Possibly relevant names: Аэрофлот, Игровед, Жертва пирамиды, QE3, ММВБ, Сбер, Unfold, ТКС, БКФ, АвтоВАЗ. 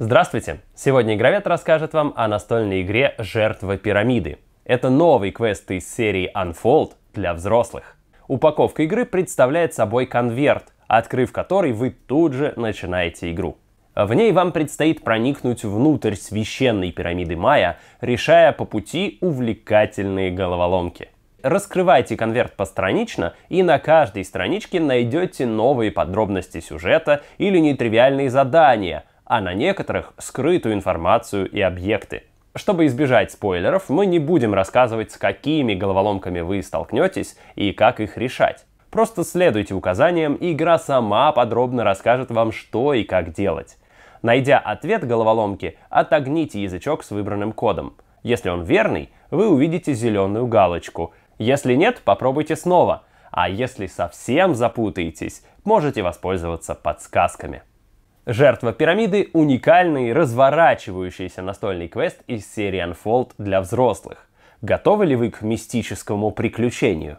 Здравствуйте! Сегодня Игровед расскажет вам о настольной игре «Жертва пирамиды». Это новый квест из серии Unfold для взрослых. Упаковка игры представляет собой конверт, открыв который вы тут же начинаете игру. В ней вам предстоит проникнуть внутрь священной пирамиды майя, решая по пути увлекательные головоломки. Раскрывайте конверт постранично, и на каждой страничке найдете новые подробности сюжета или нетривиальные задания, а на некоторых скрытую информацию и объекты. Чтобы избежать спойлеров, мы не будем рассказывать, с какими головоломками вы столкнетесь и как их решать. Просто следуйте указаниям, и игра сама подробно расскажет вам, что и как делать. Найдя ответ головоломки, отогните язычок с выбранным кодом. Если он верный, вы увидите зеленую галочку. Если нет, попробуйте снова. А если совсем запутаетесь, можете воспользоваться подсказками. «Жертва пирамиды» — уникальный, разворачивающийся настольный квест из серии Unfold для взрослых. Готовы ли вы к мистическому приключению?